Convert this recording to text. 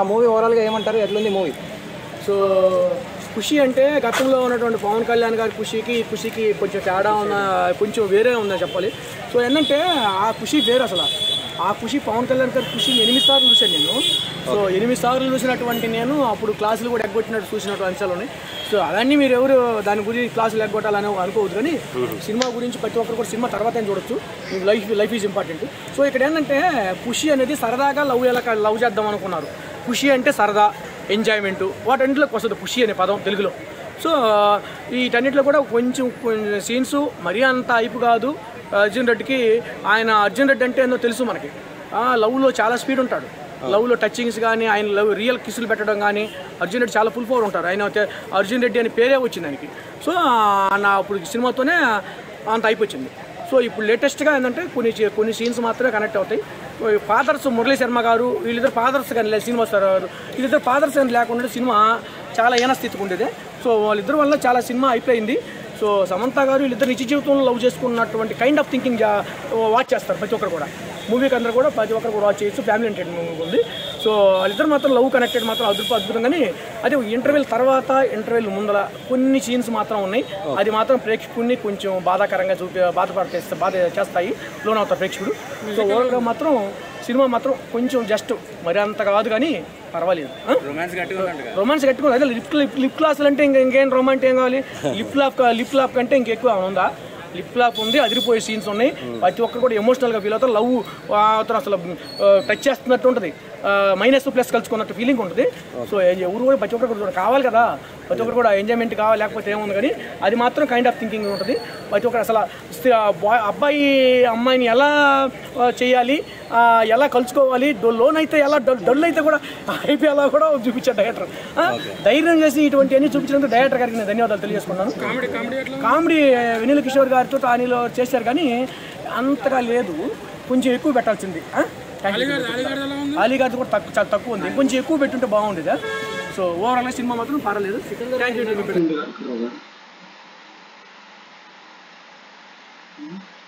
ఆ మూవీ ఓవరాల్గా ఏమంటారు, ఎట్లుంది మూవీ? సో ఖుషి అంటే గతంలో ఉన్నటువంటి పవన్ కళ్యాణ్ గారి ఖుషికి కొంచెం తేడా ఉన్న, కొంచెం వేరే ఉందని చెప్పాలి. సో ఏంటంటే ఆ ఖుషి వేరు అసలు. ఆ ఖుషి పవన్ కళ్యాణ్ గారి ఖుషి 8 సార్లు చూశాను నేను. సో 8 సార్లు చూసినటువంటి నేను అప్పుడు క్లాసులు కూడా ఎగ్గొట్టినట్టు చూసినట్టు అంశాలు ఉన్నాయి. సో అలానే మీరు ఎవరు దాని గురించి క్లాసులు ఎగ్గొట్టాలని అనుకోవద్దు, కానీ సినిమా గురించి ప్రతి ఒక్కరు కూడా సినిమా తర్వాతే చూడొచ్చు. Life is important. సో ఇక్కడ ఏంటంటే ఖుషి అనేది సరదాగా లవ్ చేద్దాం అనుకున్నారు. ఖుషి అంటే సరదా, ఎంజాయ్మెంటు, వాటన్నింటిలోకి వస్తుంది ఖుషి అనే పదం తెలుగులో. సో వీటన్నిటిలో కూడా కొంచెం సీన్స్ మరీ అంత హైప్ కాదు. అర్జున్ రెడ్డి అంటే ఏందో తెలుసు మనకి. లవ్లో చాలా స్పీడ్ ఉంటాడు, లవ్లో టచింగ్స్ కానీ ఆయన లవ్ రియల్ కిస్సులు పెట్టడం కానీ అర్జున్ రెడ్డి చాలా ఫుల్ పవర్ ఉంటారు. ఆయన అర్జున్ రెడ్డి అని పేరే వచ్చింది ఆయనకి. సో నా అప్పుడు సినిమాతోనే అంత అయిపోయింది. సో ఇప్పుడు లేటెస్ట్గా ఏంటంటే కొన్ని సీన్స్ మాత్రమే కనెక్ట్ అవుతాయి. ఫాదర్స్ మురళీ శర్మ గారు వీళ్ళిద్దరు ఫాదర్స్ కానీ లేదు, శ్రీనివాస్ గారు వీళ్ళిద్దరు ఫాదర్స్ కానీ లేకుండా సినిమా చాలా ఏనా స్థితికి ఉండేది. సో వాళ్ళిద్దరు వల్ల చాలా సినిమా అయిపోయింది. సో సమంత గారు వీళ్ళిద్దరు నిజ జీవితంలో లవ్ చేసుకున్నటువంటి కైండ్ ఆఫ్ థింకింగ్ వాచ్ చేస్తారు ప్రతి ఒక్కరు కూడా. మూవీకి అందరూ కూడా ప్రతి ఒక్కరు కూడా వాచ్ చేయొచ్చు, ఫ్యామిలీ ఎంటర్టైన్మెంట్ ఉంది. సో వాళ్ళిద్దరు మాత్రం లవ్ కనెక్టెడ్ మాత్రం అద్భుతం. కానీ అదే ఇంటర్వెల్ తర్వాత ఇంటర్వెల్ ముందర కొన్ని సీన్స్ మాత్రం ఉన్నాయి, అది మాత్రం ప్రేక్షకుడిని కొంచెం బాధాకరంగా బాధ చేస్తాయి లోనవుతారు ప్రేక్షకుడు. సో ఓవరాల్గా మాత్రం సినిమా మాత్రం కొంచెం జస్ట్ మరి అంత కాదు, కానీ పర్వాలేదు. రొమాన్స్ కట్టుకుంది అదే లిప్ క్లాసులు అంటే ఇంకేం రొమాంట్ ఏం కావాలి? లిప్ లాప్ కంటే ఇంకెక్కువ ఉందా? లిప్ లాప్ ఉంది, అదిరిపోయే సీన్స్ ఉన్నాయి. ప్రతి ఒక్కరు కూడా ఎమోషనల్గా ఫీల్ అవుతారు. లవ్ అవుతారు, అసలు టచ్ చేస్తున్నట్టు ఉంటుంది, మైనస్ ప్లస్ కలుసుకున్నట్టు ఫీలింగ్ ఉంటుంది. సో ఎవరు కూడా ప్రతి ఒక్కరు కూడా కావాలి కదా, ప్రతి ఒక్కరు కూడా ఎంజాయ్మెంట్ కావాలి, లేకపోతే ఏముంది. కానీ అది మాత్రం కైండ్ ఆఫ్ థింకింగ్ ఉంటుంది ప్రతి ఒక్కరు. అసలు అబ్బాయి అమ్మాయిని ఎలా చేయాలి, ఎలా కలుసుకోవాలి, లోన్ అయితే ఎలా, డల్ అయితే కూడా అయిపోయి అలా కూడా చూపించారు డైరెక్టర్. ధైర్యం చేసి ఇటువంటివన్నీ చూపించినందుకు డైరెక్టర్ గారికి నేను ధన్యవాదాలు తెలియజేసుకున్నాను. కామెడీ వెన్నెల కిషోర్ గారితో తానీలో చేశారు, కానీ అంతగా లేదు, కొంచెం ఎక్కువ పెట్టాల్సింది. అలీగారిది కూడా చాలా తక్కువ ఉంది, కొంచెం ఎక్కువ పెట్టుంటే బాగుండేదా. సో ఓవరాల్గా సినిమా మాత్రం పర్వాలేదు. Thank you.